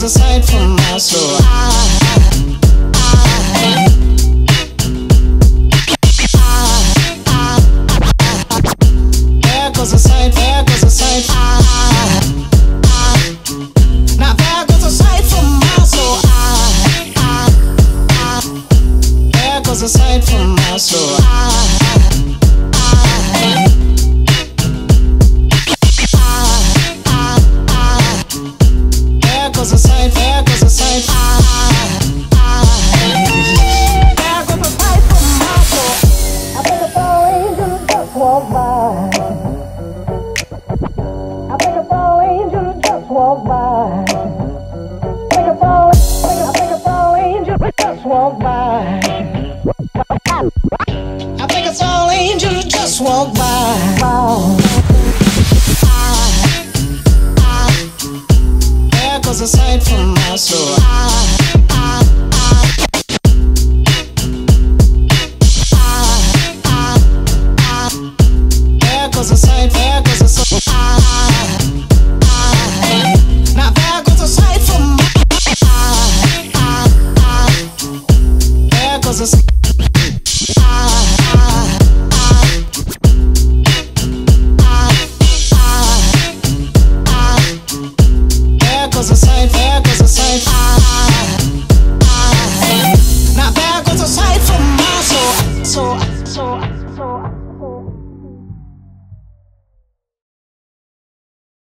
was a sight from my soul. There goes a sight, there goes a sight. Now there goes a sight from my soul. There goes a sight from my soul. There goes a sight, there goes a sight from my soul. I feel the falling angel just walked by. I feel the falling angel just walked by. I feel the falling angel just walked by. I feel the falling angel just walked by. There goes a sight from my soul.